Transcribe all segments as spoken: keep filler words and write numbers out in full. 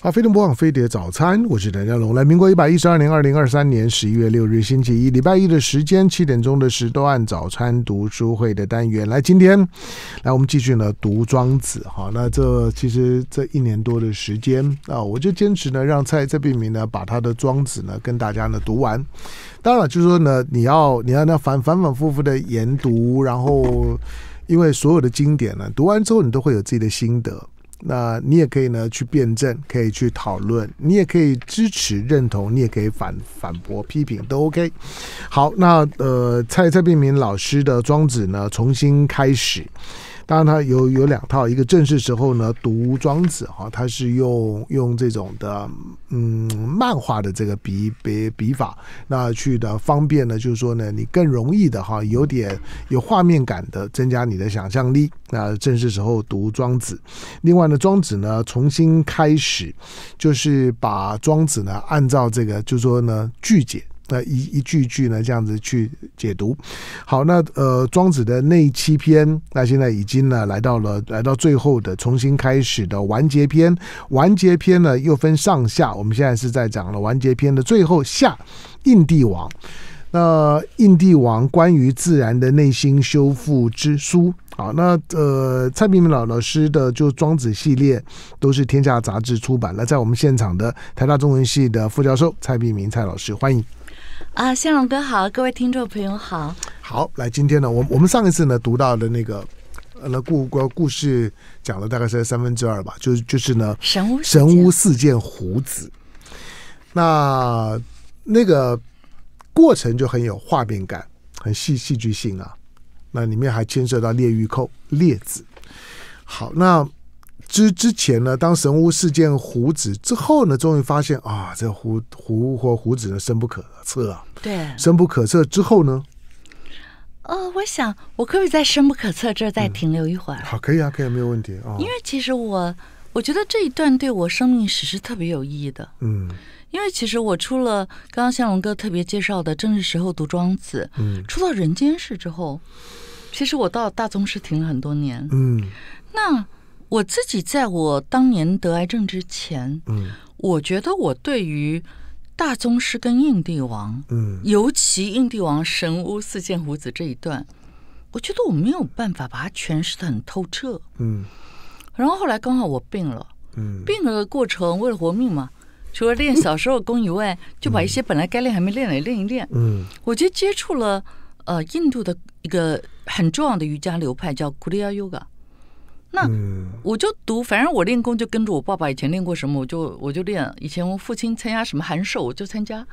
好，飞碟播放飞碟早餐，我是梁家龙。来，民国一百一十二年，二零二三年十一月六日，星期一，礼拜一的时间，七点钟的时段，早餐读书会的单元。来，今天来我们继续呢读庄子。好，那这其实这一年多的时间啊，我就坚持呢让蔡蔡炳明呢把他的庄子呢跟大家呢读完。当然，就是说呢，你要你要那反反反复复的研读，然后因为所有的经典呢，读完之后你都会有自己的心得。那你也可以呢去辩证，可以去讨论，你也可以支持认同，你也可以反反驳批评都 OK。 好，那呃蔡蔡炳明老师的庄子呢重新开始，当然他有有两套，一个正式时候呢读庄子哈、哦，他是用用这种的嗯漫画的这个笔笔笔法，那去的方便呢，就是说呢你更容易的哈、哦，有点有画面感的，增加你的想象力。那正式时候读庄子，另外呢庄子呢重新开始，就是把庄子呢按照这个就是说呢句解。那一一句一句呢，这样子去解读。好，那呃，庄子的那七篇，那现在已经呢来到了来到最后的重新开始的完结篇。完结篇呢又分上下，我们现在是在讲了完结篇的最后下印帝王。那印帝王关于自然的内心修复之书。好，那呃，蔡炳明老老师的就庄子系列都是天下杂志出版了。在我们现场的台大中文系的副教授蔡炳明蔡老师，欢迎。啊，向荣哥好，各位听众朋友好。好，来，今天呢，我我们上一次呢读到的那个呃故故事讲了大概是三分之二吧，就是就是呢神巫神巫四件胡子，那那个过程就很有画面感，很戏戏剧性啊。那里面还牵涉到列玉寇列子。好，那之之前呢，当神巫事件胡子之后呢，终于发现啊，这胡胡或胡子呢，深不可测啊。对，深不可测之后呢，呃，我想我可不可以在深不可测这儿再停留一会儿？嗯、好，可以啊，可以，没有问题啊。哦、因为其实我我觉得这一段对我生命史是特别有意义的。嗯，因为其实我出了刚刚向荣哥特别介绍的正是时候读庄子，嗯，出到人间世之后，其实我到大宗师停了很多年。嗯，那。我自己在我当年得癌症之前，嗯，我觉得我对于大宗师跟印帝王，嗯，尤其印帝王神巫四件胡子这一段，我觉得我没有办法把它诠释得很透彻，嗯。然后后来刚好我病了，嗯，病了的过程为了活命嘛，除了练小时候功以外，嗯、就把一些本来该练还没练的练一练，嗯。我就接触了呃印度的一个很重要的瑜伽流派叫 Guria Yoga。那我就读，反正我练功就跟着我爸爸以前练过什么，我就我就练。以前我父亲参加什么函授，我就参加，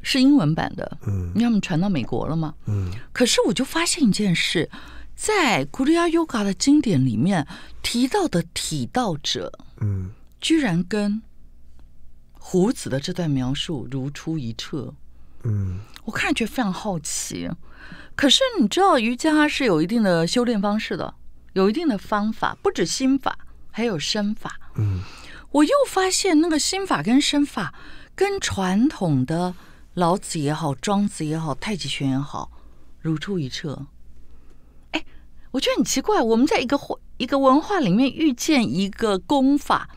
是英文版的，嗯，因为他们传到美国了嘛，嗯。可是我就发现一件事，在 Guria Yoga 的经典里面提到的体道者，嗯，居然跟胡子的这段描述如出一辙，嗯，我看上去非常好奇。可是你知道，瑜伽是有一定的修炼方式的。有一定的方法，不止心法，还有身法。嗯，我又发现那个心法跟身法，跟传统的老子也好、庄子也好、太极拳也好，如出一辙。哎，我觉得很奇怪，我们在一个一个文化里面遇见一个功法，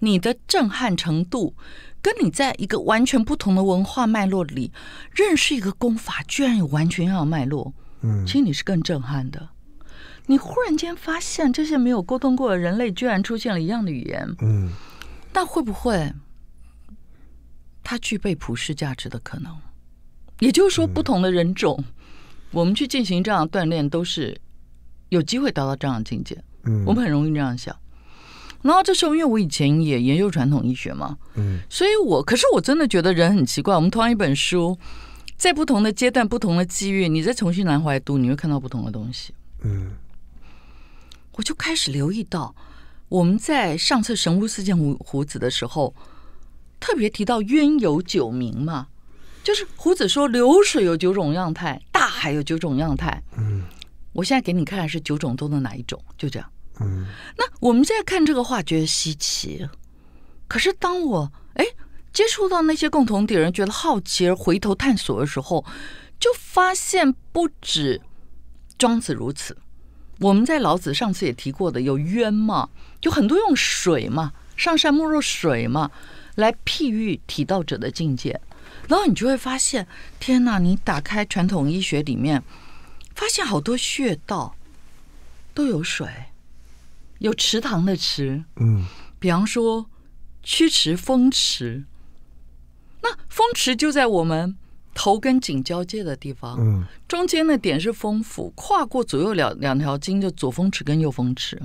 你的震撼程度，跟你在一个完全不同的文化脉络里认识一个功法，居然有完全一样的脉络，嗯，其实你是更震撼的。你忽然间发现这些没有沟通过的人类居然出现了一样的语言，嗯，那会不会它具备普世价值的可能？也就是说，不同的人种，嗯、我们去进行这样的锻炼，都是有机会达到这样的境界。嗯，我们很容易这样想。然后这时候，因为我以前也研究传统医学嘛，嗯，所以我可是我真的觉得人很奇怪。我们同样一本书，在不同的阶段、不同的机遇，你再重新拿回来读，你会看到不同的东西。嗯。我就开始留意到，我们在上次神巫四件胡子的时候，特别提到渊有九名嘛，就是胡子说流水有九种样态，大海有九种样态。嗯，我现在给你看是九种中的哪一种，就这样。嗯，那我们现在看这个话觉得稀奇，可是当我哎接触到那些共同点人，觉得好奇而回头探索的时候，就发现不止庄子如此。我们在老子上次也提过的有渊嘛，有很多用水嘛，上善莫若水嘛，来譬喻体道者的境界。然后你就会发现，天哪！你打开传统医学里面，发现好多穴道都有水，有池塘的池，嗯，比方说曲池、风池，那风池就在我们头跟颈交界的地方，嗯，中间的点是风府，跨过左右两两条筋，就左风池跟右风池。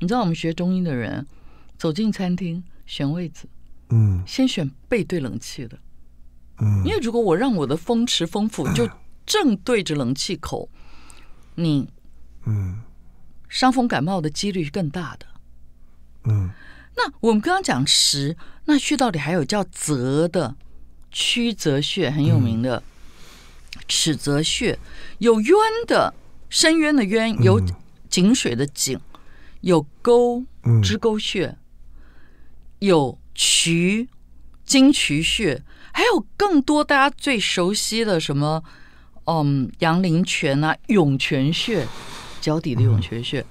你知道我们学中医的人走进餐厅选位置，嗯，先选背对冷气的，嗯，因为如果我让我的风池风府就正对着冷气口，你，嗯，伤风感冒的几率更大的，嗯。那我们刚刚讲池，那穴道里还有叫泽的。曲泽穴很有名的，尺泽穴有渊的，深渊的渊，有井水的井，有沟支沟穴，有渠金渠穴，还有更多大家最熟悉的什么，嗯，阳陵泉啊，涌泉穴，脚底的涌泉穴。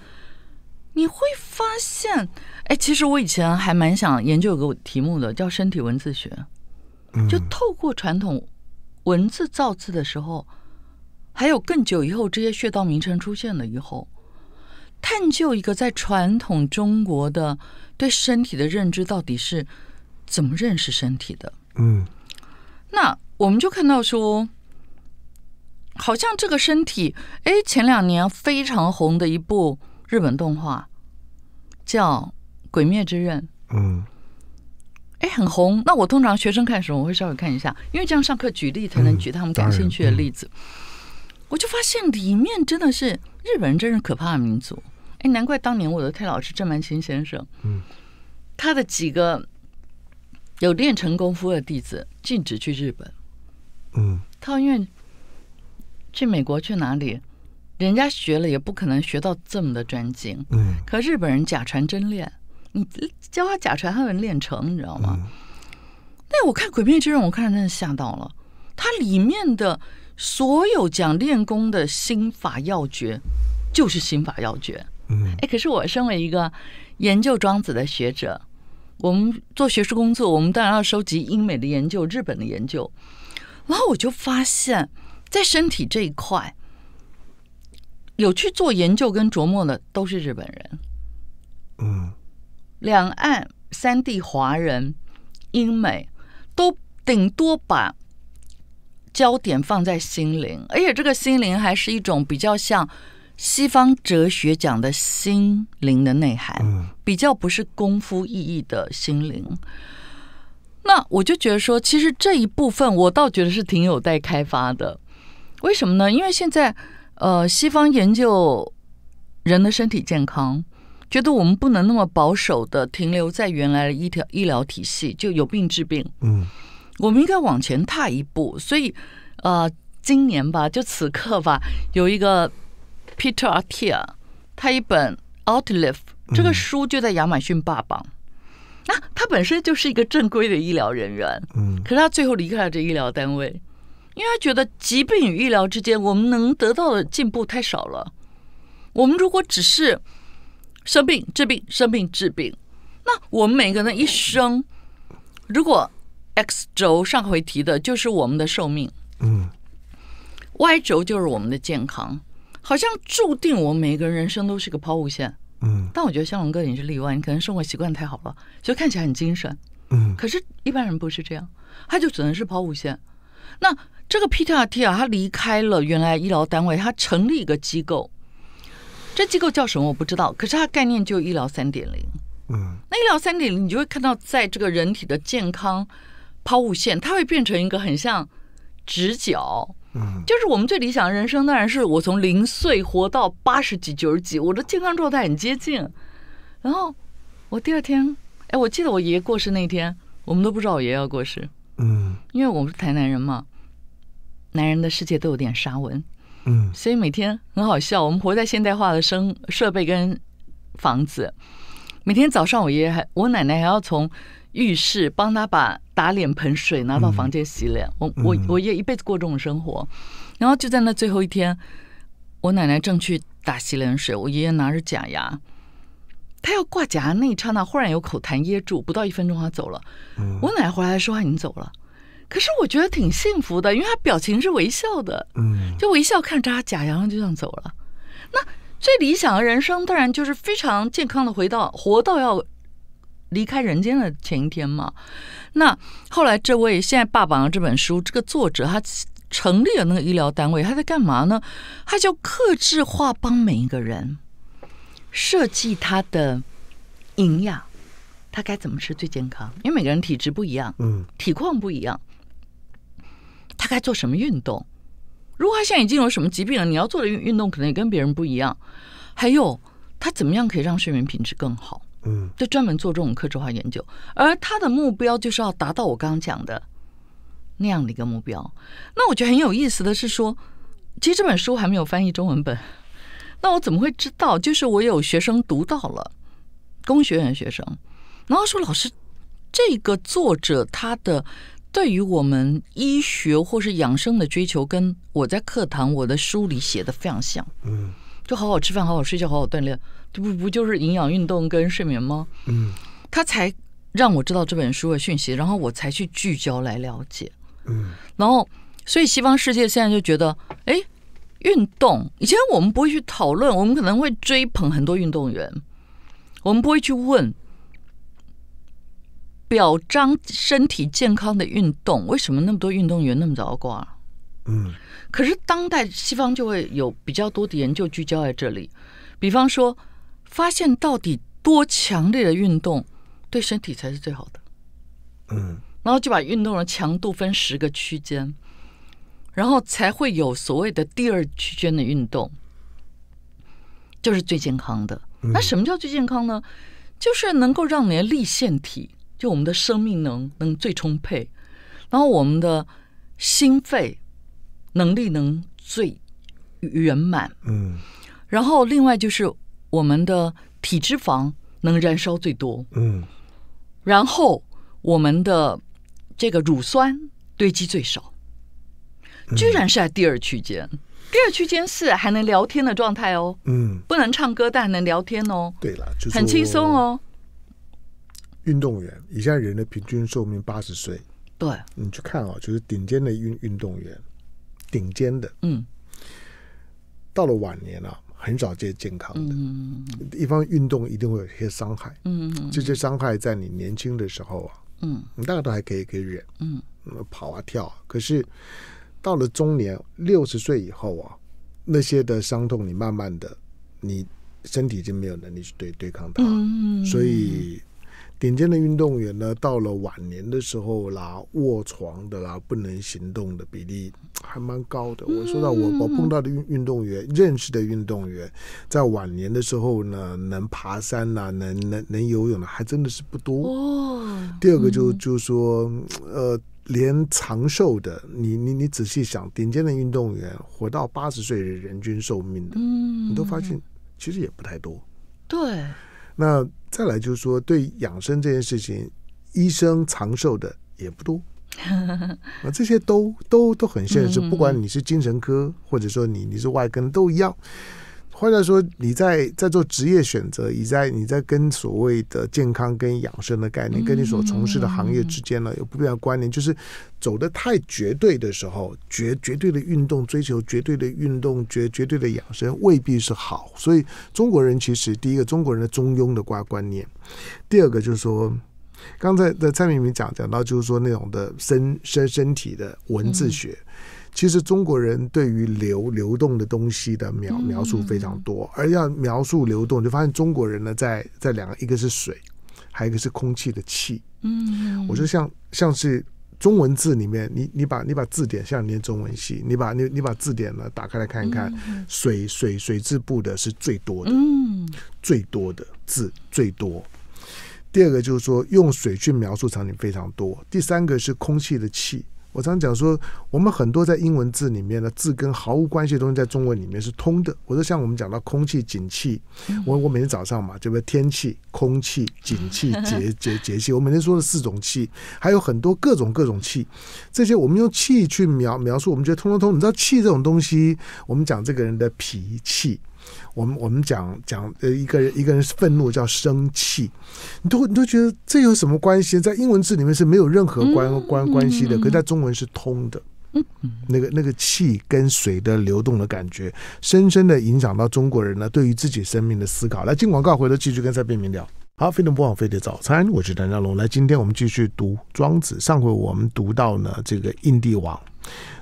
你会发现，哎，其实我以前还蛮想研究有个题目的，叫身体文字学。就透过传统文字造字的时候，还有更久以后这些穴道名称出现了以后，探究一个在传统中国的对身体的认知到底是怎么认识身体的。嗯，那我们就看到说，好像这个身体，哎，前两年非常红的一部日本动画叫《鬼灭之刃》。嗯。哎，很红。那我通常学生看什么，我会稍微看一下，因为这样上课举例才能举他们感兴趣的例子。嗯嗯、我就发现里面真的是日本人，真是可怕的民族。哎，难怪当年我的泰老师郑曼青先生，嗯，他的几个有练成功夫的弟子禁止去日本。嗯，他因为去美国去哪里，人家学了也不可能学到这么的专精。嗯，可日本人假传真练。你教他假传，他能练成，你知道吗？那、嗯、我看《鬼灭之刃》，我看真的吓到了。它里面的所有讲练功的心法要诀，就是心法要诀。嗯，哎，可是我身为一个研究庄子的学者，我们做学术工作，我们当然要收集英美的研究、日本的研究。然后我就发现，在身体这一块，有去做研究跟琢磨的都是日本人。嗯。两岸三地华人、英美都顶多把焦点放在心灵，而且这个心灵还是一种比较像西方哲学讲的心灵的内涵，比较不是功夫意义的心灵。那我就觉得说，其实这一部分我倒觉得是挺有待开发的。为什么呢？因为现在呃，西方研究人的身体健康，觉得我们不能那么保守的停留在原来的医疗医疗体系，就有病治病。嗯，我们应该往前踏一步。所以，呃，今年吧，就此刻吧，有一个 Peter Attia， 他一本《Outlive》这个书就在亚马逊霸榜。那、嗯啊、他本身就是一个正规的医疗人员，嗯，可是他最后离开了这医疗单位，因为他觉得疾病与医疗之间，我们能得到的进步太少了。我们如果只是生病治病生病治病，那我们每个人一生，如果 X 轴上回提的就是我们的寿命，嗯 ，Y 轴就是我们的健康，好像注定我们每个人人生都是个抛物线，嗯。但我觉得香龙哥你是例外，你可能生活习惯太好了，所以看起来很精神，嗯。可是一般人不是这样，他就只能是抛物线。那这个 Peter Attia 他离开了原来医疗单位，他成立一个机构。这机构叫什么我不知道，可是它概念就医疗三点零。嗯，那医疗三点零，你就会看到，在这个人体的健康抛物线，它会变成一个很像直角。嗯，就是我们最理想的人生，当然是我从零岁活到八十几、九十几，我的健康状态很接近。然后我第二天，哎，我记得我爷爷过世那天，我们都不知道我爷爷要过世。嗯，因为我们是台南人嘛，男人的世界都有点沙文。嗯，所以每天很好笑，我们活在现代化的生设备跟房子。每天早上我爷爷还我奶奶还要从浴室帮他把打脸盆水拿到房间洗脸。嗯、我我我爷爷一辈子过这种生活，然后就在那最后一天，我奶奶正去打洗脸水，我爷爷拿着假牙他要挂夹那一刹那，忽然有口痰噎住，不到一分钟他走了。嗯、我奶回来说他已经走了，可是我觉得挺幸福的，因为他表情是微笑的，嗯，就微笑看着他假牙就这样走了。那最理想的人生当然就是非常健康的回到活到要离开人间的前一天嘛。那后来这位现在霸榜的这本书，这个作者他成立了那个医疗单位，他在干嘛呢？他就客制化帮每一个人设计他的营养，他该怎么吃最健康，因为每个人体质不一样，嗯，体况不一样，他该做什么运动，如果他现在已经有什么疾病了，你要做的运动可能也跟别人不一样，还有他怎么样可以让睡眠品质更好，嗯，就专门做这种客制化研究，而他的目标就是要达到我刚刚讲的那样的一个目标。那我觉得很有意思的是说，其实这本书还没有翻译中文本，那我怎么会知道？就是我有学生读到了，工学院学生，然后说老师，这个作者他的对于我们医学或是养生的追求，跟我在课堂我的书里写的非常像，嗯，就好好吃饭，好好睡觉，好好锻炼，这不不就是营养、运动跟睡眠吗？嗯，他才让我知道这本书的讯息，然后我才去聚焦来了解。嗯，然后所以西方世界现在就觉得，哎，运动以前我们不会去讨论，我们可能会追捧很多运动员，我们不会去问表彰身体健康的运动为什么那么多运动员那么早挂了。嗯，可是当代西方就会有比较多的研究聚焦在这里，比方说发现到底多强烈的运动对身体才是最好的。嗯，然后就把运动的强度分十个区间，然后才会有所谓的第二区间的运动就是最健康的。那什么叫最健康呢？就是能够让你的粒线体，就我们的生命能能最充沛，然后我们的心肺能力能最圆满，嗯，然后另外就是我们的体脂肪能燃烧最多，嗯，然后我们的这个乳酸堆积最少，居然是在第二区间。嗯，第二区间是还能聊天的状态哦，嗯，不能唱歌但还能聊天哦，对了，就是很轻松哦。运动员以现在人的平均寿命八十岁，对，你去看哦，就是顶尖的运运动员，顶尖的，嗯，到了晚年啊，很少见健康的。嗯，一方运动一定会有一些伤害，嗯，这些伤害在你年轻的时候啊。嗯，你大概都还可以可以忍，嗯，跑啊跳啊。可是到了中年，六十岁以后啊，那些的伤痛，你慢慢的，你身体已经没有能力去对对抗它。嗯，所以顶尖的运动员呢，到了晚年的时候啦，卧床的啦，不能行动的比例还蛮高的。我说到我我碰到的运运动员，认识的运动员，在晚年的时候呢，能爬山呐、啊，能能能游泳的，还真的是不多。哦。第二个就就说，呃，连长寿的，你你你仔细想，顶尖的运动员活到八十岁的人均寿命的，嗯，你都发现其实也不太多。对。那再来就是说，对养生这件事情，医生长寿的也不多。啊，这些都都都很现实，不管你是精神科，或者说你你是外科，都一样。或者说你在在做职业选择，你在你在跟所谓的健康跟养生的概念，跟你所从事的行业之间呢，有不必要的关联。就是走得太绝对的时候，绝绝对的运动追求绝对的运动，绝绝对的养生未必是好。所以中国人其实第一个中国人的中庸的观观念，第二个就是说，刚才在蔡明明讲讲到就是说那种的身身身体的文字学。嗯，其实中国人对于流流动的东西的描描述非常多，而要描述流动，就发现中国人呢，在在两个，一个是水，还有一个是空气的气。嗯，我就像像是中文字里面，你你把你把字典，像念中文系，你把你你把字典呢打开来看一看，水水水字部的是最多的，嗯，最多的字最多。第二个就是说用水去描述场景非常多，第三个是空气的气。我常讲说，我们很多在英文字里面的字跟毫无关系的东西，在中文里面是通的。我说像我们讲到空气、景气，我我每天早上嘛，对不对？天气、空气、景气、节节节气，我每天说的四种气，还有很多各种各种气。这些我们用气去描描述，我们觉得通通通。你知道气这种东西，我们讲这个人的脾气，我们我们讲讲呃一个人一个人愤怒叫生气，你都你都觉得这有什么关系？在英文字里面是没有任何关、嗯、关关系的，可是在中文是通的。那个那个气跟水的流动的感觉，深深的影响到中国人呢对于自己生命的思考。来，进广告，回头继续跟蔡彬彬聊。好，非常不枉费的早餐，我是谭家龙。来，今天我们继续读庄子。上回我们读到呢这个印帝王，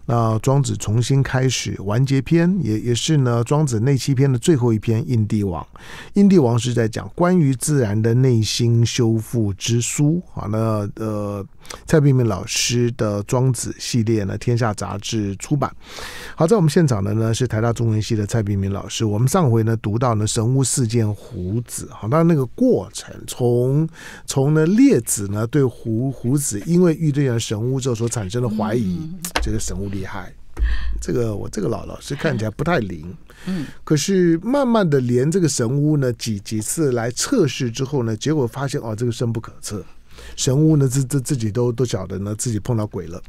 那庄子重新开始完结篇，也也是呢庄子内七篇的最后一篇印帝王。印帝王是在讲关于自然的内心修复之书。好，那呃蔡彬彬老师的庄子系列呢，天下杂志出版。好，在我们现场的呢是台大中文系的蔡彬彬老师。我们上回呢读到呢神巫四件胡子，好，那那个过程。从从呢列子呢对胡胡子因为遇见了神巫之后所产生的怀疑，嗯、这个神巫厉害，这个我这个老老师看起来不太灵，嗯，可是慢慢的连这个神巫呢几几次来测试之后呢，结果发现哦这个深不可测。神巫呢，自自自己都都晓得呢，自己碰到鬼了，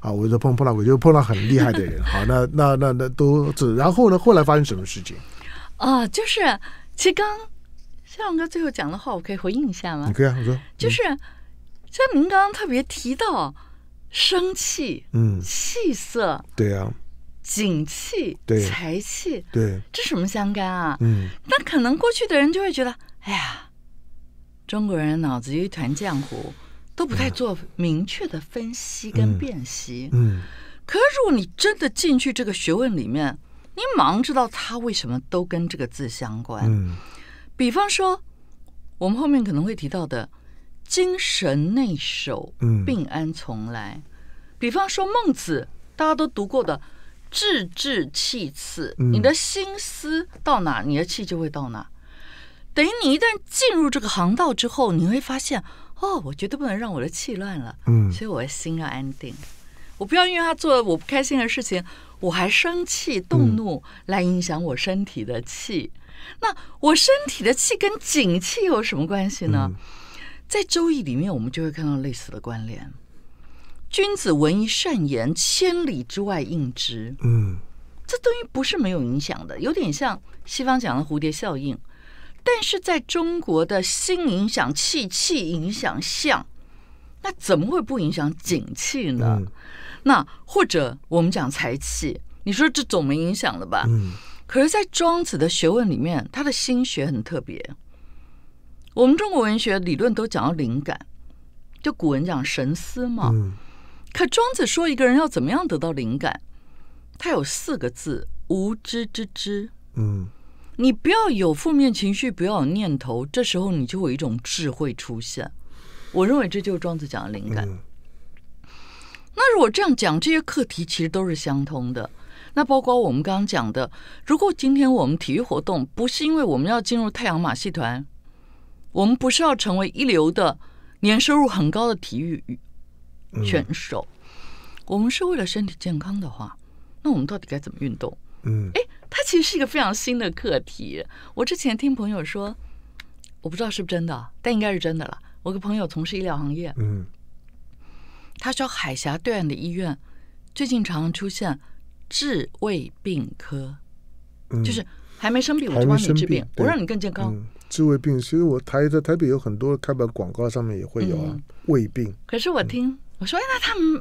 啊，我说碰碰到鬼就碰到很厉害的人，好，那那那那都，然后呢，后来发生什么事情？啊、呃，就是其刚。向荣哥最后讲的话，我可以回应一下吗？你可以啊，我说就是像您刚刚特别提到生气，嗯，气色，对啊，景气，对，财气，对，这什么相干啊？嗯，那可能过去的人就会觉得，哎呀，中国人脑子一团浆糊，都不太做明确的分析跟辨析。嗯，嗯，可是如果你真的进去这个学问里面，你忙知道它为什么都跟这个字相关。嗯。比方说，我们后面可能会提到的精神内守，病安从来。嗯、比方说孟子，大家都读过的志志气次，嗯、你的心思到哪，你的气就会到哪。等于你一旦进入这个航道之后，你会发现，哦，我绝对不能让我的气乱了，嗯，所以我的心要安定。我不要因为他做了我不开心的事情，我还生气动怒来影响我身体的气。嗯，那我身体的气跟景气有什么关系呢？嗯、在周易里面我们就会看到类似的关联。君子闻一善言，千里之外应之。嗯，这东西不是没有影响的，有点像西方讲的蝴蝶效应。但是在中国的心影响气，气影响象，那怎么会不影响景气呢？嗯、那或者我们讲财气，你说这总没影响了吧？嗯，可是在庄子的学问里面，他的心学很特别。我们中国文学理论都讲到灵感，就古人讲神思嘛。嗯、可庄子说一个人要怎么样得到灵感，他有四个字：无知之知。嗯，你不要有负面情绪，不要有念头，这时候你就有一种智慧出现。我认为这就是庄子讲的灵感。嗯、那如果这样讲，这些课题其实都是相通的。那包括我们刚刚讲的，如果今天我们体育活动不是因为我们要进入太阳马戏团，我们不是要成为一流的年收入很高的体育选手，嗯、我们是为了身体健康的话，那我们到底该怎么运动？嗯，哎，它其实是一个非常新的课题。我之前听朋友说，我不知道是不是真的，但应该是真的了。我个朋友从事医疗行业，嗯，他说海峡对岸的医院最近常常出现治胃病科，嗯、就是还没生病我就帮你治病，我让你更健康。嗯、治胃病，其实我台在台北有很多开版广告上面也会有啊，嗯、胃病。可是我听、嗯、我说，哎，那他们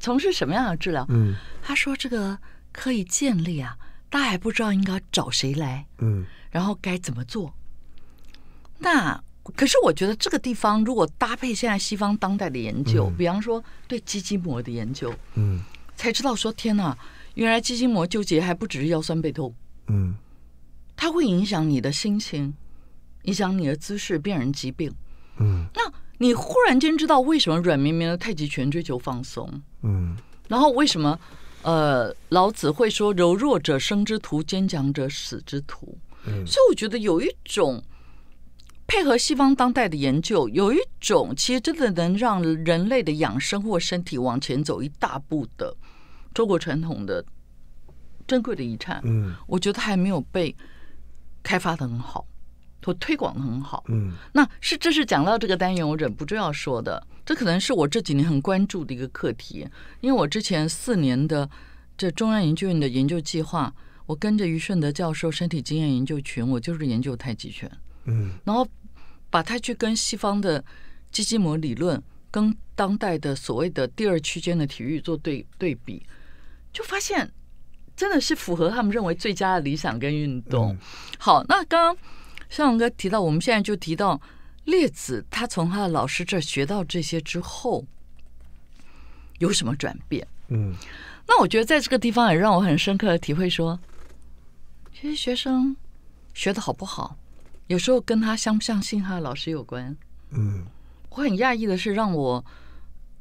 从事什么样的治疗？嗯，他说这个可以建立啊，大家还不知道应该找谁来，嗯，然后该怎么做。那可是我觉得这个地方如果搭配现在西方当代的研究，嗯、比方说对肌筋膜的研究，嗯。才知道说天哪，原来肌筋膜纠结还不只是腰酸背痛，嗯，它会影响你的心情，影响你的姿势，变成疾病，嗯。那你忽然间知道为什么软绵绵的太极拳追求放松，嗯，然后为什么呃老子会说柔弱者生之徒，坚强者死之徒，嗯。所以我觉得有一种配合西方当代的研究，有一种其实真的能让人类的养生或身体往前走一大步的中国传统的珍贵的遗产，嗯，我觉得还没有被开发的很好，或推广的很好，嗯。那是这是讲到这个单元，我忍不住要说的，这可能是我这几年很关注的一个课题，因为我之前四年的这中央研究院的研究计划，我跟着于顺德教授身体经验研究群，我就是研究太极拳，嗯，然后把它去跟西方的肌筋膜理论跟当代的所谓的第二区间的体育做对对比，就发现真的是符合他们认为最佳的理想跟运动。嗯、好，那刚刚向荣哥提到，我们现在就提到列子他从他的老师这学到这些之后有什么转变？嗯，那我觉得在这个地方也让我很深刻的体会说，其实学生学的好不好，有时候跟他相不相信他的老师有关。嗯，我很讶异的是，让我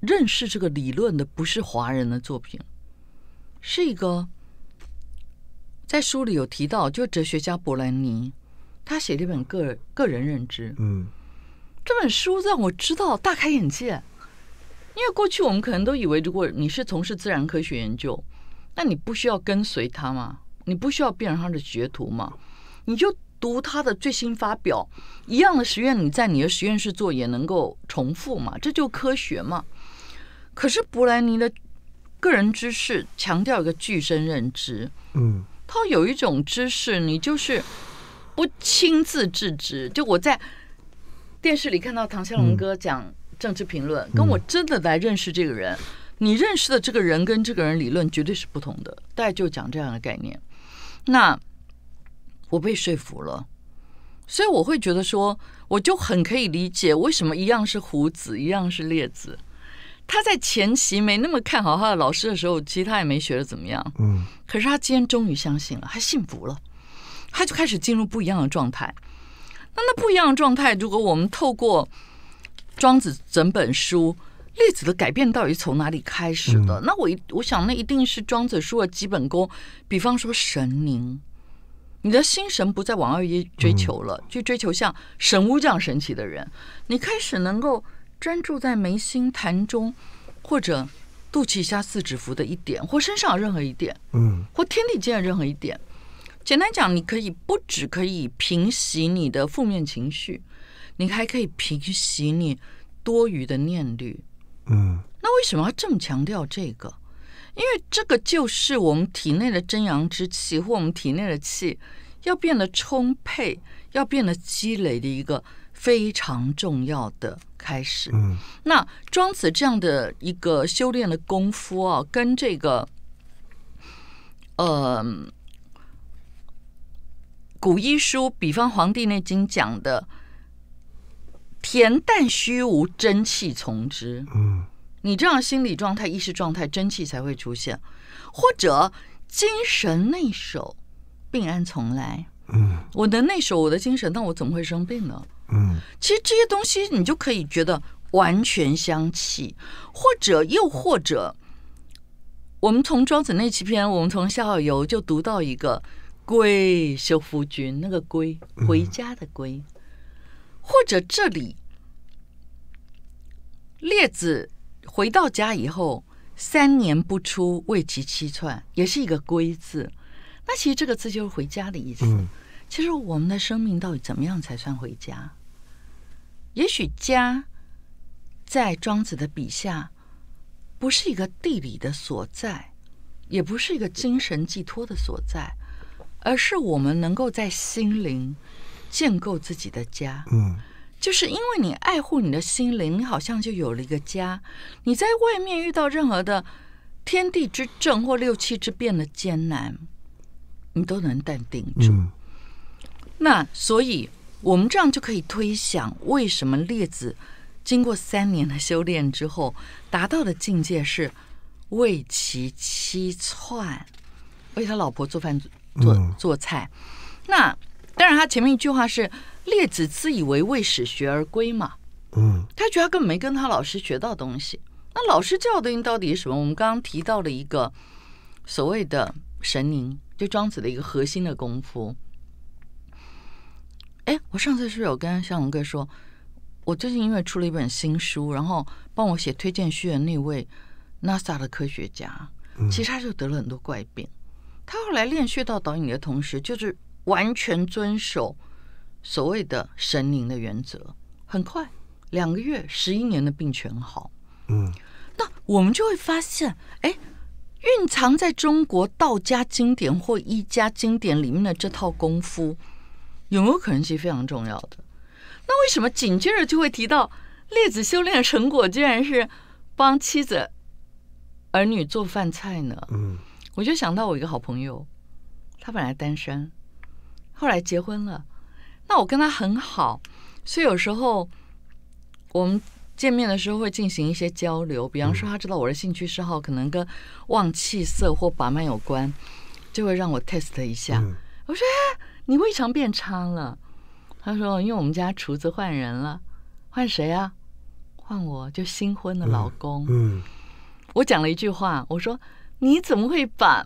认识这个理论的不是华人的作品，是一个在书里有提到，就哲学家伯兰尼，他写了一本个个人认知。嗯，这本书让我知道大开眼界，因为过去我们可能都以为，如果你是从事自然科学研究，那你不需要跟随他嘛，你不需要变成他的学徒嘛，你就读他的最新发表，一样的实验你在你的实验室做也能够重复嘛，这就科学嘛。可是伯兰尼的个人知识强调一个具身认知，嗯，他有一种知识你就是不亲自制止，就我在电视里看到唐湘龙哥讲政治评论、嗯、跟我真的来认识这个人、嗯、你认识的这个人跟这个人理论绝对是不同的，大概就讲这样的概念。那我被说服了，所以我会觉得说，我就很可以理解为什么一样是胡子，一样是列子。他在前期没那么看好他的老师的时候，其实他也没学得怎么样，嗯，可是他今天终于相信了，他信服了，他就开始进入不一样的状态。那那不一样的状态，如果我们透过庄子整本书，列子的改变到底从哪里开始的？嗯、那我我想那一定是庄子书的基本功，比方说神灵。你的心神不再往外追求了，去追求像神巫这样神奇的人，你开始能够专注在眉心潭中，或者肚脐下四指腹的一点，或身上任何一点，嗯，或天地间的任何一点。简单讲，你可以不只可以平息你的负面情绪，你还可以平息你多余的念虑。嗯，那为什么要这么强调这个？因为这个就是我们体内的真阳之气，或我们体内的气要变得充沛，要变得积累的一个非常重要的开始。嗯，那庄子这样的一个修炼的功夫啊，跟这个呃古医书，比方《黄帝内经》讲的“恬淡虚无，真气从之”。嗯。你这样心理状态、意识状态，真气才会出现，或者精神内守，病安从来。嗯，我的内守，我的精神，那我怎么会生病呢？嗯，其实这些东西你就可以觉得完全相契，或者又或者，我们从庄子那期篇，我们从夏好游就读到一个归修夫君，那个归回家的归，嗯、或者这里列子。回到家以后，三年不出，为其七窜，也是一个归字。那其实这个字就是回家的意思。嗯、其实我们的生命到底怎么样才算回家？也许家在庄子的笔下，不是一个地理的所在，也不是一个精神寄托的所在，而是我们能够在心灵建构自己的家。嗯。就是因为你爱护你的心灵，你好像就有了一个家。你在外面遇到任何的天地之正或六气之变的艰难，你都能淡定住。嗯、那所以我们这样就可以推想，为什么列子经过三年的修炼之后达到的境界是为其妻窜，为他老婆做饭做做菜。嗯、那当然他前面一句话是列子自以为为史学而归嘛，嗯，他觉得他根本没跟他老师学到东西。那老师教的到底是什么？我们刚刚提到了一个所谓的神灵，就庄子的一个核心的功夫。哎，我上次是有跟向荣哥说，我最近因为出了一本新书，然后帮我写推荐序的那位 NASA 的科学家，其实他就得了很多怪病。他后来练穴道导引的同时，就是完全遵守所谓的神灵的原则，很快两个月、十一年的病全好。嗯，那我们就会发现，哎，蕴藏在中国道家经典或医家经典里面的这套功夫，有没有可能是非常重要的？那为什么紧接着就会提到列子修炼的成果居然是帮妻子儿女做饭菜呢？嗯，我就想到我一个好朋友，他本来单身，后来结婚了。那我跟他很好，所以有时候我们见面的时候会进行一些交流，比方说他知道我的兴趣嗜好可能跟望气色或把脉有关，就会让我 test 一下。嗯、我说、哎、你胃肠变差了，他说因为我们家厨子换人了，换谁啊？换我，就新婚的老公。嗯，嗯我讲了一句话，我说你怎么会把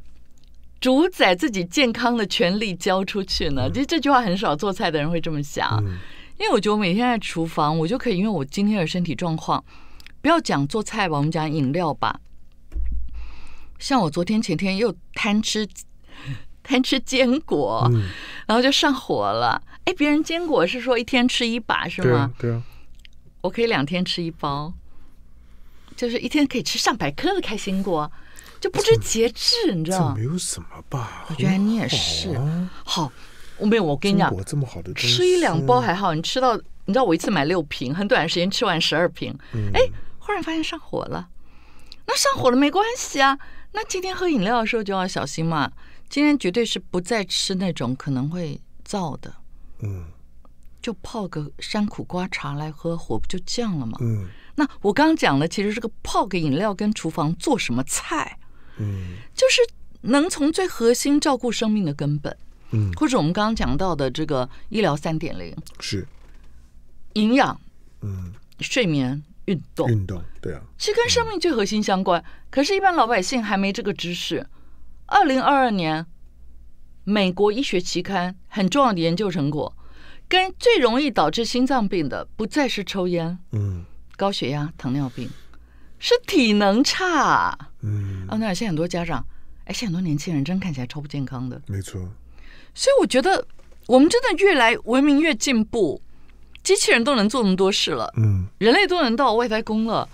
主宰自己健康的权利交出去呢？其实这句话很少做菜的人会这么想，嗯、因为我觉得我每天在厨房，我就可以因为我今天的身体状况，不要讲做菜吧，我们讲饮料吧。像我昨天前天又贪吃，贪吃坚果，嗯、然后就上火了。哎，别人坚果是说一天吃一把是吗？对啊，对啊，我可以两天吃一包，就是一天可以吃上百颗的开心果。就不知节制，你知道吗？这没有什么吧？我觉得你也是。啊、好，我没有。我跟你讲，这么好的吃一两包还好，你吃到，你知道我一次买六瓶，很短时间吃完十二瓶。哎、嗯，忽然发现上火了。那上火了没关系啊，那今天喝饮料的时候就要小心嘛。今天绝对是不再吃那种可能会燥的。嗯。就泡个山苦瓜茶来喝，火不就降了嘛？嗯。那我刚刚讲的其实是个泡个饮料跟厨房做什么菜。嗯，就是能从最核心照顾生命的根本，嗯，或者我们刚刚讲到的这个医疗三点零是营养，嗯，睡眠、运动、运动，对啊，其实跟生命最核心相关。嗯、可是，一般老百姓还没这个知识。二零二二年，美国医学期刊很重要的研究成果，跟最容易导致心脏病的不再是抽烟，嗯，高血压、糖尿病。是体能差，嗯，哦，那现在很多家长，哎，现在很多年轻人真看起来超不健康的，没错。所以我觉得我们真的越来文明越进步，机器人都能做那么多事了，嗯，人类都能到外太空了。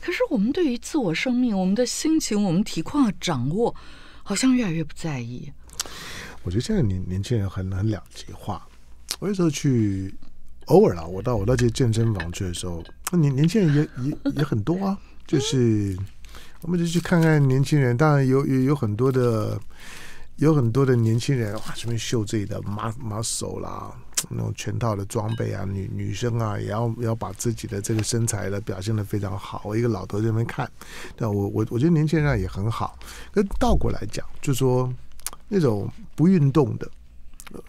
可是我们对于自我生命、我们的心情、我们体况的掌握，好像越来越不在意。我觉得现在年年轻人很很两极化。我有时候去偶尔啦，我到我到去健身房去的时候，年年轻人也也也很多啊。就是我们就去看看年轻人，当然有有有很多的有很多的年轻人哇，这边秀自己的马马手啦，那种全套的装备啊，女女生啊也要也要把自己的这个身材的表现得非常好。我一个老头在那边看，对我我我觉得年轻人也很好。可倒过来讲，就说那种不运动的，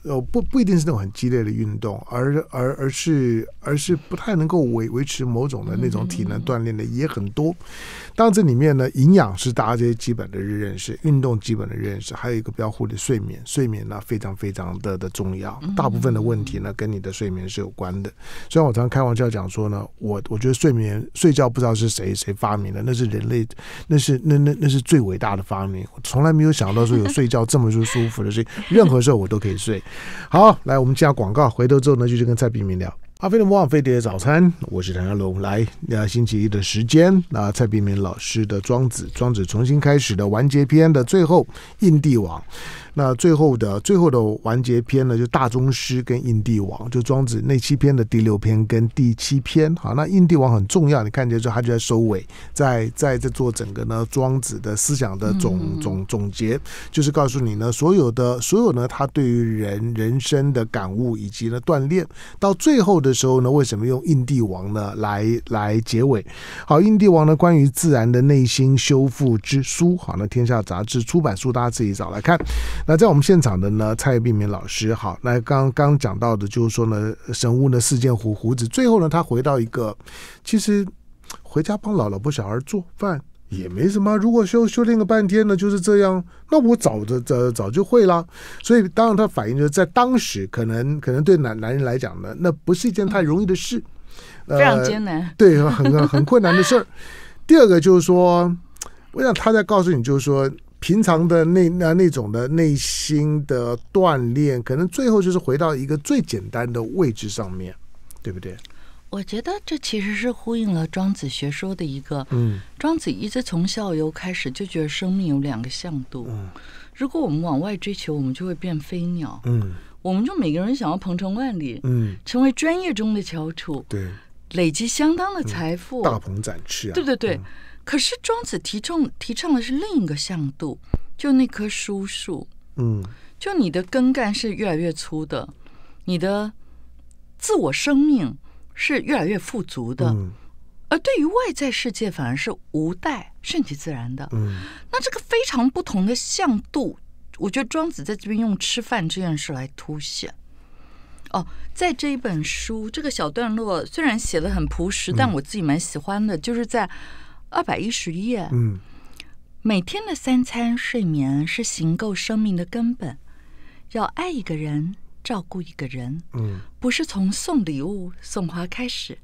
呃不不一定是那种很激烈的运动，而而而是而是不太能够维维持某种的那种体能锻炼的也很多。当然这里面呢，营养是大家这些基本的认识，运动基本的认识，还有一个不要忽略睡眠。睡眠呢非常非常的的重要，大部分的问题呢跟你的睡眠是有关的。虽然我常常开玩笑讲说呢，我我觉得睡眠睡觉不知道是谁谁发明的，那是人类，那是那那那是最伟大的发明。我从来没有想到说有睡觉这么舒服的事情，任何时候我都可以睡。对，好，来我们加广告，回头之后呢，就去跟蔡璧名聊。阿飞的魔法飞碟早餐，我是谭家龙。来，那星期一的时间，那蔡璧名老师的《庄子》，庄子重新开始的完结篇的最后，印帝王。那最后的最后的完结篇呢，就大宗师跟印帝王，就庄子那七篇的第六篇跟第七篇。好，那印帝王很重要，你看见之后他就在收尾，在在在做整个呢庄子的思想的总总总结，就是告诉你呢所有的所有呢他对于人人生的感悟以及呢锻炼，到最后的时候呢，为什么用印帝王呢来来结尾？好，印帝王呢关于自然的内心修复之书，好，那天下杂志出版书，大家自己找来看。那在我们现场的呢，蔡璧名老师，好，那刚刚讲到的就是说呢，神巫呢四件胡胡子，最后呢，他回到一个，其实回家帮老老婆小孩做饭也没什么。如果修修炼个半天呢，就是这样，那我早的早早就会啦。所以当然他反映就是在当时，可能可能对男男人来讲呢，那不是一件太容易的事，呃、非常艰难，对，很很困难的事儿。第二个就是说，我想他在告诉你，就是说。平常的那那那种的内心的锻炼，可能最后就是回到一个最简单的位置上面，对不对？我觉得这其实是呼应了庄子学说的一个，嗯，庄子一直从逍遥开始就觉得生命有两个向度，嗯，如果我们往外追求，我们就会变飞鸟，嗯，我们就每个人想要鹏程万里，嗯，成为专业中的翘楚，对，累积相当的财富，嗯、大鹏展翅啊，对对对。嗯、可是庄子提倡提倡的是另一个向度，就那棵疏树，嗯，就你的根干是越来越粗的，你的自我生命是越来越富足的，嗯、而对于外在世界反而是无待，顺其自然的。嗯，那这个非常不同的向度，我觉得庄子在这边用吃饭这件事来凸显。哦，在这一本书这个小段落虽然写得很朴实，但我自己蛮喜欢的，嗯、就是在二百一十页，嗯，每天的三餐睡眠是行够生命的根本，要爱一个人。照顾一个人，嗯，不是从送礼物送花开始，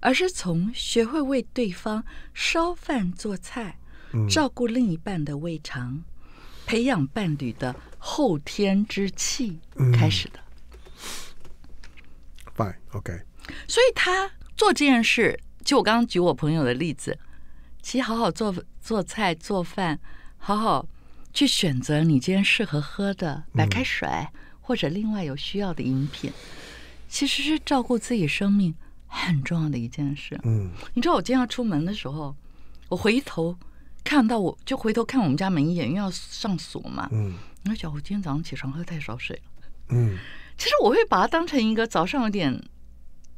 而是从学会为对方烧饭做菜，嗯、照顾另一半的胃肠，培养伴侣的后天之气开始的。嗯、Fine, OK。所以他做这件事，就我刚刚举我朋友的例子，其实好好做做菜做饭，好好去选择你今天适合喝的白开水。嗯，或者另外有需要的饮品，其实是照顾自己生命很重要的一件事。嗯，你知道我今天要出门的时候，我回头看到我就回头看我们家门一眼，因为要上锁嘛。嗯，我想我今天早上起床喝太少水了。嗯，其实我会把它当成一个早上有点，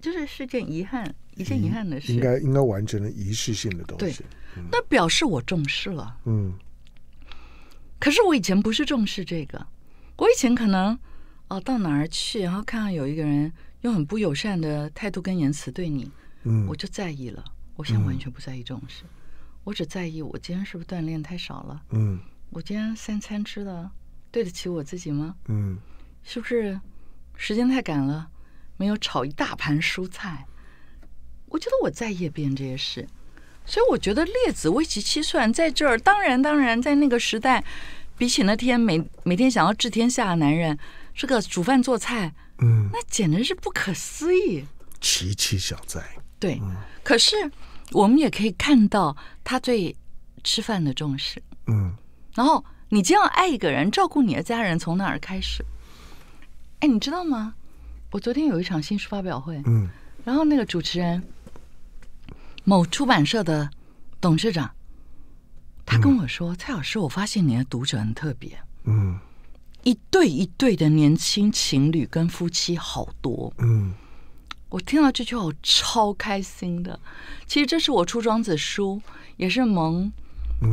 就是是件遗憾，一件遗憾的事。应该应该完成了仪式性的东西。对，嗯、那表示我重视了。嗯，可是我以前不是重视这个，我以前可能。哦，到哪儿去，然后看到有一个人用很不友善的态度跟言辞对你，嗯，我就在意了。我现在完全不在意这种事，嗯、我只在意我今天是不是锻炼太少了，嗯，我今天三餐吃的对得起我自己吗？嗯，是不是时间太赶了，没有炒一大盘蔬菜？我觉得我在意变这些事，所以我觉得列子为其七算在这儿。当然，当然，在那个时代，比起那天每每天想要治天下的男人。这个煮饭做菜，嗯，那简直是不可思议，奇奇小哉。对，嗯、可是我们也可以看到他对吃饭的重视，嗯。然后你这样爱一个人，照顾你的家人，从哪儿开始？哎，你知道吗？我昨天有一场新书发表会，嗯，然后那个主持人，某出版社的董事长，他跟我说：“嗯、蔡老师，我发现你的读者很特别。”嗯。一对一对的年轻情侣跟夫妻好多，嗯，我听到这句话我超开心的。其实这是我出庄子书，也是蒙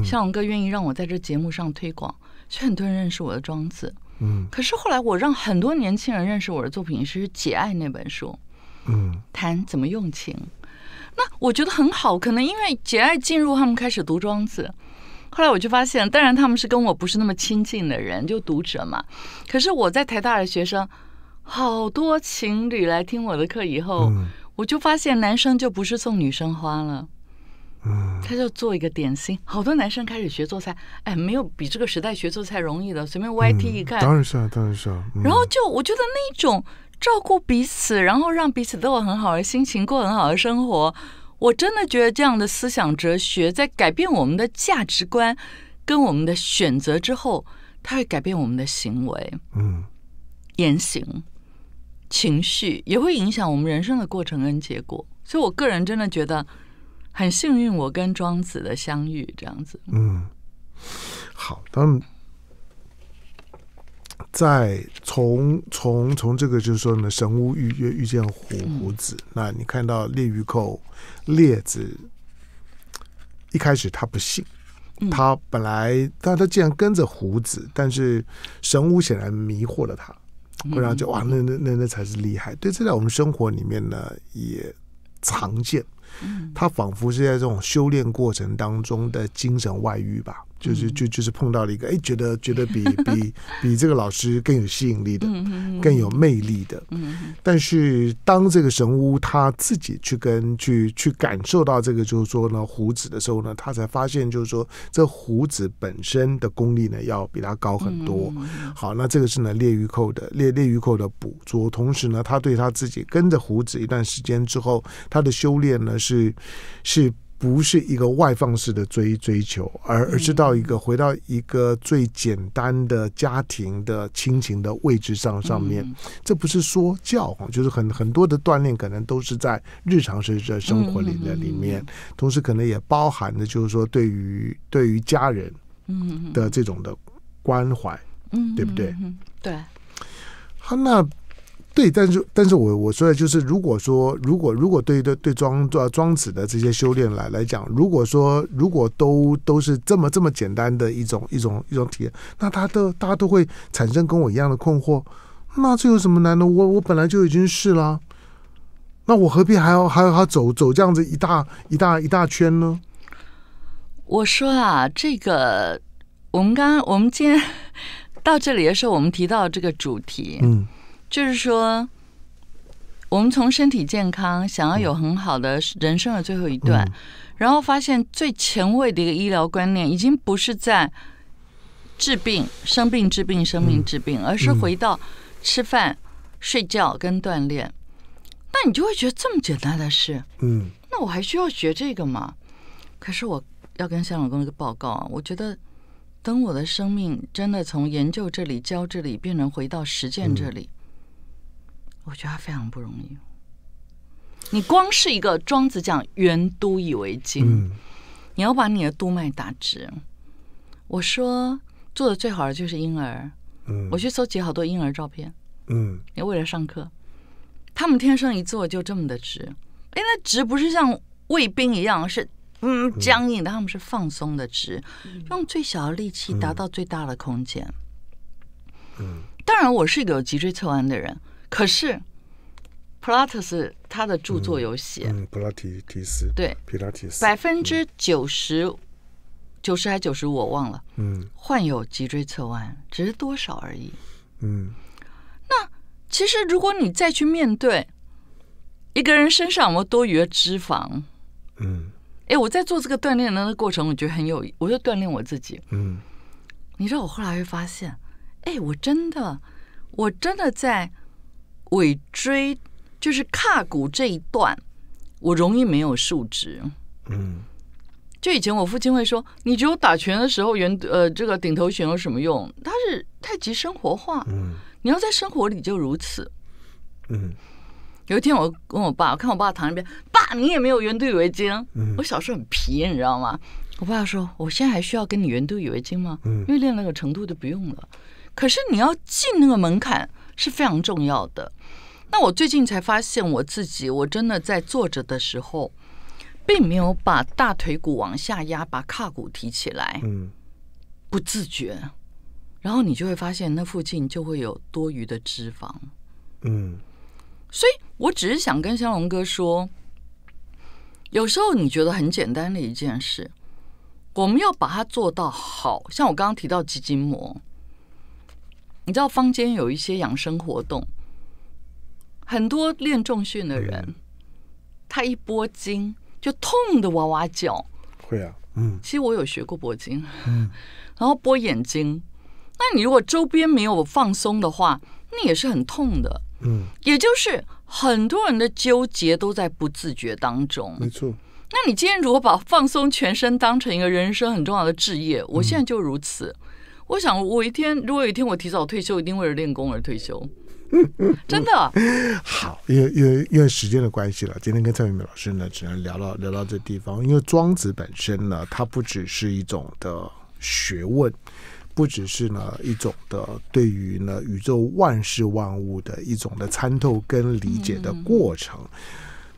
向荣哥愿意让我在这节目上推广，所以很多人认识我的庄子，嗯。可是后来我让很多年轻人认识我的作品是《解爱》那本书，嗯，谈怎么用情。那我觉得很好，可能因为《解爱》进入他们开始读庄子。后来我就发现，当然他们是跟我不是那么亲近的人，就读者嘛。可是我在台大的学生，好多情侣来听我的课以后，嗯、我就发现男生就不是送女生花了，嗯，他就做一个点心。好多男生开始学做菜，哎，没有比这个时代学做菜容易的，随便 Y T 一看，嗯、当然是啊，当然是啊。嗯、然后就我觉得那种照顾彼此，然后让彼此都有很好的心情，过很好的生活。我真的觉得这样的思想哲学在改变我们的价值观跟我们的选择之后，它会改变我们的行为、嗯、言行、情绪，也会影响我们人生的过程跟结果。所以我个人真的觉得很幸运，我跟庄子的相遇这样子。嗯，好，他们在从从从这个就是说呢，神巫遇遇见胡胡子，嗯、那你看到列玉蔻列子，一开始他不信，他本来但他竟然跟着胡子，但是神巫显然迷惑了他，会让他就哇，那那那那才是厉害。对，这在我们生活里面呢也常见，他仿佛是在这种修炼过程当中的精神外遇吧。就是就就是碰到了一个哎，觉得觉得比比比这个老师更有吸引力的，更有魅力的。但是当这个神巫他自己去跟去去感受到这个就是说呢胡子的时候呢，他才发现就是说这胡子本身的功力呢要比他高很多。好，那这个是呢列玉寇的列列玉寇的捕捉，同时呢他对他自己跟着胡子一段时间之后，他的修炼呢是是。不是一个外放式的追追求，而而是到一个回到一个最简单的家庭的亲情的位置上上面。嗯、这不是说教，就是很很多的锻炼可能都是在日常生的生活里的里面，嗯嗯嗯、同时可能也包含的就是说对于对于家人的这种的关怀，嗯嗯嗯对不对？嗯嗯嗯对。好，那。对，但是但是我我说的就是，如果说如果如果对对对庄庄子的这些修炼来来讲，如果说如果都都是这么这么简单的一种一种一种体验，那他都大家都会产生跟我一样的困惑，那这有什么难的？我我本来就已经是啦，那我何必还要还要还要走走这样子一大一大一大圈呢？我说啊，这个我们刚刚我们今天到这里的时候，我们提到这个主题，嗯。就是说我们从身体健康想要有很好的人生的最后一段，嗯、然后发现最前卫的一个医疗观念已经不是在治病生病治病生病治病，而是回到吃饭、嗯、睡觉跟锻炼。那你就会觉得这么简单的事，嗯，那我还需要学这个吗？可是我要跟向老公一个报告啊，我觉得等我的生命真的从研究这里教这里变成回到实践这里，嗯我觉得他非常不容易。你光是一个庄子讲原都以为经，嗯、你要把你的督脉打直。我说做的最好的就是婴儿，嗯、我去搜集好多婴儿照片，嗯，也为了上课，他们天生一坐就这么的直。哎，那直不是像卫兵一样是嗯僵硬的，他们是放松的直，嗯、用最小的力气达到最大的空间。嗯，当然我是一个有脊椎侧弯的人。可是普拉特斯他的著作有写，嗯嗯、普拉提提斯对普拉提斯百分之九十九十还九十五我忘了，嗯，患有脊椎侧弯，只是多少而已，嗯。那其实如果你再去面对一个人身上有没有多余的脂肪，嗯，哎，我在做这个锻炼的过程，我觉得很有，我就锻炼我自己，嗯。你知道我后来会发现，哎，我真的，我真的在。尾椎就是胯骨这一段，我容易没有数值。嗯，就以前我父亲会说，你只有打拳的时候，原呃这个顶头拳有什么用？它是太极生活化。嗯，你要在生活里就如此。嗯，有一天我跟我爸，我看我爸躺那边，爸你也没有圆都以为经。嗯，我小时候很皮，你知道吗？我爸说，我现在还需要跟你圆都以为经吗？嗯，因为练那个程度就不用了。可是你要进那个门槛是非常重要的。那我最近才发现我自己，我真的在坐着的时候并没有把大腿骨往下压，把胯骨提起来，嗯，不自觉，然后你就会发现那附近就会有多余的脂肪，嗯，所以我只是想跟湘龙哥说，有时候你觉得很简单的一件事，我们要把它做到好，像我刚刚提到肌筋膜，你知道坊间有一些养生活动，很多练重训的人，嗯、他一拨筋就痛的哇哇叫。会啊，嗯，其实我有学过拨筋，嗯，然后拨眼睛。那你如果周边没有放松的话，那也是很痛的，嗯。也就是很多人的纠结都在不自觉当中，没错。那你今天如果把放松全身当成一个人生很重要的志业，我现在就如此。嗯、我想，我一天如果有一天我提早退休，一定为了练功而退休。真的好，因为因为因为时间的关系了，今天跟蔡明美老师呢，只能聊到聊到这地方。因为庄子本身呢，它不只是一种的学问，不只是呢一种的对于呢宇宙万事万物的一种的参透跟理解的过程。嗯嗯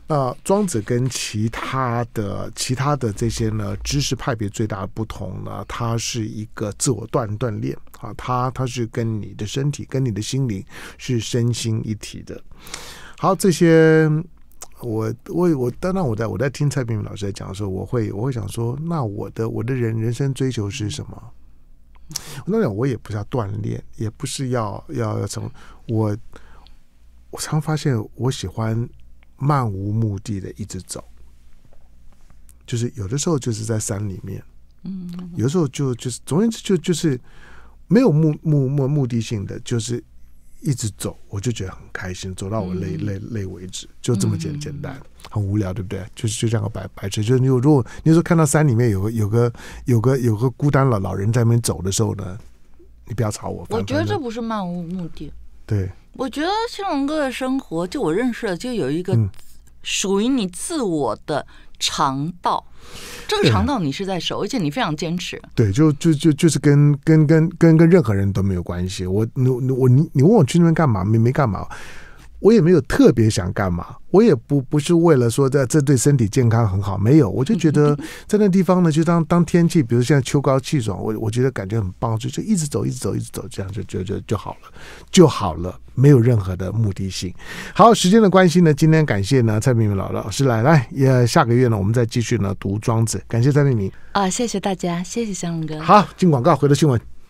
那庄子跟其他的其他的这些呢知识派别最大的不同呢，它是一个自我锻锻炼啊，它它是跟你的身体跟你的心灵是身心一体的。好，这些我我我当然我在我在听蔡炳明老师在讲的时候，我会我会想说，那我的我的人人生追求是什么？当然我也不是要锻炼，也不是要要要什么。我我常发现我喜欢漫无目的的一直走，就是有的时候就是在山里面，嗯，有的时候就就是总而言之就就是没有目目目目的性的，就是。一直走，我就觉得很开心，走到我累累累为止，就这么简简单，很无聊，对不对？就是就这样白白痴。就是你如果你说看到山里面有个有个有个有个孤单老老人在那边走的时候呢，你不要吵我。我觉得这不是漫无目的。对，我觉得兴隆哥的生活，就我认识的，就有一个属于你自我的肠道。这个肠道你是在守，而且你非常坚持。对，就就就就是跟跟跟跟跟任何人都没有关系。我你我你你问我去那边干嘛？没没干嘛，我也没有特别想干嘛。我也不不是为了说这这对身体健康很好，没有。我就觉得在那地方呢，就当当天气，比如现在秋高气爽，我我觉得感觉很棒，就就一直走，一直走，一直走，这样就就就就好了，就好了，没有任何的目的性。好，时间的关系呢，今天感谢呢蔡炳明老老师来来，也下个月呢我们再继续呢读庄子，感谢蔡炳明啊，谢谢大家，谢谢香龙哥。好，进广告，回到新闻。